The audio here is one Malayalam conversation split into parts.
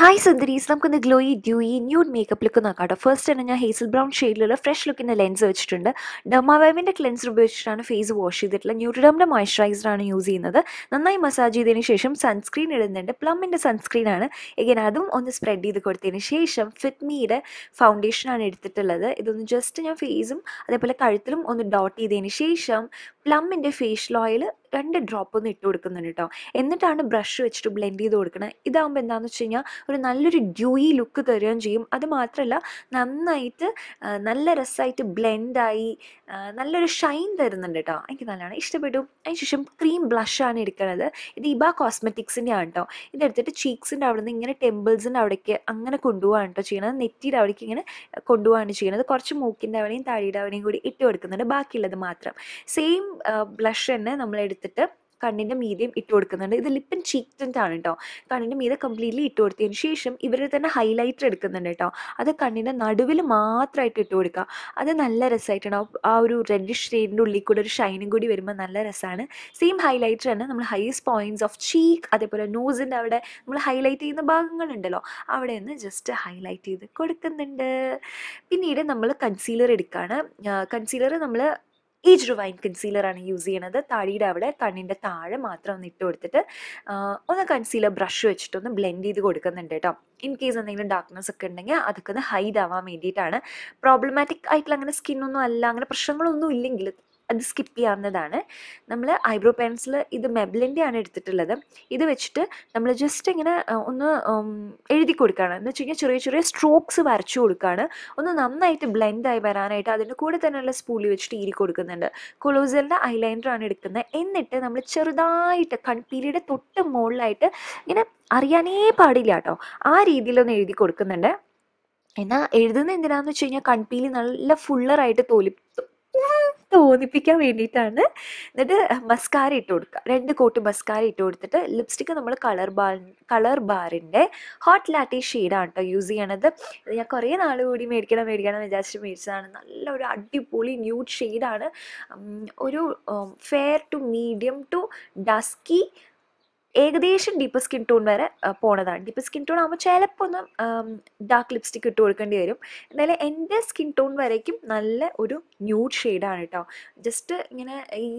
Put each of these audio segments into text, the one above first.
Hi Sundaries, namukku innu glowy, dewy, nude makeup look nokkam. First enna njan hazel brown shade lulla fresh look inna lens vechittund. Dermavive inde cleanser upayogichittan face wash cheyidittulla. Neutroderm inde moisturizer aanu use cheyyunnathu. Nannayi massage cheyidine shesham sunscreen idunnundi. Plum inde sunscreen aanu. Again adum onnu spread cheyidu kodutine shesham Fit Me ide foundation aanu eduthittulladu. Idonnu just njan face um adepole kaluthilum onnu dot cheyidine shesham Plum inde facial oil രണ്ട് ഡ്രോപ്പ് ഒന്ന് ഇട്ട് കൊടുക്കുന്നുണ്ട് കേട്ടോ. എന്നിട്ടാണ് ബ്രഷ് വെച്ചിട്ട് ബ്ലെൻഡ് ചെയ്ത് കൊടുക്കണം. ഇതാകുമ്പോൾ എന്താണെന്ന് വെച്ച് കഴിഞ്ഞാൽ ഒരു നല്ലൊരു ഡ്യൂയി ലുക്ക് തരുകയും ചെയ്യും. അതുമാത്രമല്ല നന്നായിട്ട് നല്ല രസമായിട്ട് ബ്ലെൻഡായി നല്ലൊരു ഷൈൻ തരുന്നുണ്ട് കേട്ടോ. എനിക്ക് നല്ലതാണ് ഇഷ്ടപ്പെട്ടു. അതിനുശേഷം ക്രീം ബ്ലഷാണ് എടുക്കുന്നത്. ഇത് ഇബ കോസ്മെറ്റിക്സിൻ്റെ ആണ് കേട്ടോ. ഇതെടുത്തിട്ട് ചീക്സിൻ്റെ അവിടെ നിന്ന് ഇങ്ങനെ ടെമ്പിൾസിൻ്റെ അവിടേക്ക് അങ്ങനെ കൊണ്ടുപോകാണ് കേട്ടോ ചെയ്യണത്. നെറ്റിയുടെ അവിടേക്ക് ഇങ്ങനെ കൊണ്ടുപോകാണ് ചെയ്യണത്. കുറച്ച് മൂക്കിൻ്റെ അവിടെയും താടിയുടെ അവിടെയും കൂടി ഇട്ട് കൊടുക്കുന്നുണ്ട്. ബാക്കിയുള്ളത് മാത്രം സെയിം ബ്ലഷ് തന്നെ നമ്മളെടുത്ത് കണ്ണിൻ്റെ മീതെയും ഇട്ട് കൊടുക്കുന്നുണ്ട്. ഇത് ലിപ്പ് ആൻഡ് ചീക്ക് ടിൻ്റ് ആണ് കേട്ടോ. കണ്ണിൻ്റെ മീതെ കംപ്ലീറ്റ്ലി ഇട്ട് കൊടുത്തതിന് ശേഷം ഇവർ തന്നെ ഹൈലൈറ്റർ എടുക്കുന്നുണ്ട് കേട്ടോ. അത് കണ്ണിൻ്റെ നടുവിൽ മാത്രമായിട്ട് ഇട്ട് കൊടുക്കുക. അത് നല്ല രസമായിട്ടുണ്ടാവും. ആ ഒരു റെഡിഷ് ഷെയ്ഡിൻ്റെ ഉള്ളിൽ കൂടെ ഒരു ഷൈനും കൂടി വരുമ്പോൾ നല്ല രസമാണ്. സെയിം ഹൈലൈറ്റർ തന്നെ നമ്മൾ ഹൈസ്റ്റ് പോയിൻറ്റ്സ് ഓഫ് ചീക്ക് അതേപോലെ നോസിൻ്റെ അവിടെ നമ്മൾ ഹൈലൈറ്റ് ചെയ്യുന്ന ഭാഗങ്ങളുണ്ടല്ലോ അവിടെ നിന്ന് ജസ്റ്റ് ഹൈലൈറ്റ് ചെയ്ത് കൊടുക്കുന്നുണ്ട്. പിന്നീട് നമ്മൾ കൺസീലർ എടുക്കുകയാണ്. കൺസീലർ നമ്മൾ ഏജ് റിവൈൻ കൺസീലറാണ് യൂസ് ചെയ്യണത്. താടിയുടെ അവിടെ കണ്ണിൻ്റെ താഴെ മാത്രം ഒന്ന് ഇട്ട് കൊടുത്തിട്ട് ഒന്ന് കൺസീലർ ബ്രഷ് വെച്ചിട്ടൊന്ന് ബ്ലെൻഡ് ചെയ്ത് കൊടുക്കുന്നുണ്ട് കേട്ടോ. ഇൻ കേസ് എന്തെങ്കിലും ഡാർക്ക്നെസ് ഒക്കെ ഉണ്ടെങ്കിൽ അതൊക്കെ ഒന്ന് ഹൈഡ് ആവാൻ വേണ്ടിയിട്ടാണ്. പ്രോബ്ലമാറ്റിക് ആയിട്ടുള്ള അങ്ങനെ സ്കിന്നൊന്നും അല്ല, അങ്ങനെ പ്രശ്നങ്ങളൊന്നും ഇല്ലെങ്കിൽ അത് സ്കിപ്പ് ചെയ്യാവുന്നതാണ്. നമ്മൾ ഐബ്രോ പെൻസിൽ ഇത് മെബ്ലിൻ്റെ ആണ് എടുത്തിട്ടുള്ളത്. ഇത് വെച്ചിട്ട് നമ്മൾ ജസ്റ്റ് ഇങ്ങനെ ഒന്ന് എഴുതി കൊടുക്കുകയാണ്. എന്ന് വെച്ച് കഴിഞ്ഞാൽ ചെറിയ ചെറിയ സ്ട്രോക്സ് വരച്ചു കൊടുക്കുകയാണ്. ഒന്ന് നന്നായിട്ട് ബ്ലെൻഡായി വരാനായിട്ട് അതിൻ്റെ കൂടെ തന്നെയുള്ള സ്പൂളി വെച്ചിട്ട് ഈരി കൊടുക്കുന്നുണ്ട്. കൊളോസലിൻ്റെ ഐലൈനറാണ് എടുക്കുന്നത്. എന്നിട്ട് നമ്മൾ ചെറുതായിട്ട് കൺപീലിയുടെ തൊട്ട് മുകളിലായിട്ട് ഇങ്ങനെ അറിയാനേ പാടില്ല കേട്ടോ, ആ രീതിയിലൊന്ന് എഴുതി കൊടുക്കുന്നുണ്ട്. എന്നാൽ എഴുതുന്നത് എന്തിനാണെന്ന് വെച്ച് കഴിഞ്ഞാൽ കൺപീലി നല്ല ഫുള്ളറായിട്ട് തോന്നിപ്പിക്കാൻ വേണ്ടിയിട്ടാണ്. എന്നിട്ട് മസ്കാര ഇട്ട് കൊടുക്കുക. രണ്ട് കോട്ട് മസ്കാര ഇട്ട് കൊടുത്തിട്ട് ലിപ്സ്റ്റിക്ക് നമ്മൾ കളർ ബാറിൻ്റെ ഹോട്ട് ലാറ്റി ഷെയ്ഡാണ് കേട്ടോ യൂസ് ചെയ്യണത്. ഞാൻ കുറേ നാൾ കൂടി മേടിക്കണം വിചാരിച്ചിട്ട് മേടിച്ചതാണ്. നല്ല ഒരു അടിപൊളി ന്യൂഡ് ഷെയ്ഡാണ്. ഒരു fair to medium to dusky ഏകദേശം ഡീപ്പ് സ്കിൻ ടോൺ വരെ പോണതാണ്. ഡീപ്പ് സ്കിൻ ടോൺ ആകുമ്പോൾ ചിലപ്പോൾ ഒന്ന് ഡാർക്ക് ലിപ്സ്റ്റിക്ക് ഇട്ട് കൊടുക്കേണ്ടി വരും. എന്നാലും എൻ്റെ സ്കിൻ ടോൺ വരേക്കും നല്ല ഒരു ന്യൂഡ് ഷെയ്ഡാണ് കേട്ടോ. ജസ്റ്റ് ഇങ്ങനെ ഈ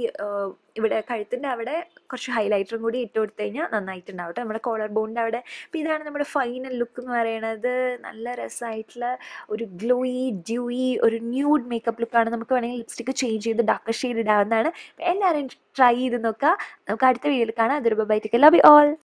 ഇവിടെ കഴുത്തിൻ്റെ അവിടെ കുറച്ച് ഹൈലൈറ്ററും കൂടി ഇട്ട് കൊടുത്തു കഴിഞ്ഞാൽ നന്നായിട്ടുണ്ടാവും കേട്ടോ, നമ്മുടെ കോളർ ബോണിൻ്റെ അവിടെ. അപ്പോൾ ഇതാണ് നമ്മുടെ ഫൈനൽ ലുക്ക് എന്ന് പറയണത്. നല്ല രസമായിട്ടുള്ള ഒരു ഗ്ലോയി ഡ്യൂയി ഒരു ന്യൂഡ് മേക്കപ്പ് ലുക്കാണ്. നമുക്ക് വേണമെങ്കിൽ ലിപ്സ്റ്റിക്ക് ചേഞ്ച് ചെയ്ത് ഡാർക്ക് ഷെയ്ഡ് ഇടാവുന്നതാണ്. എല്ലാവരും ട്രൈ ചെയ്ത് നോക്കുക. നമുക്ക് അടുത്ത വീഡിയോയിൽ കാണാം. അതൊരു ബൈ. Love you all.